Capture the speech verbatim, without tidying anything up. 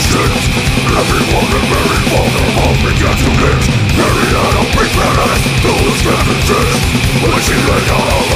shit. Everyone is very vulnerable. We got to live. Very unprepared. Who is gonna fit? When she laid out all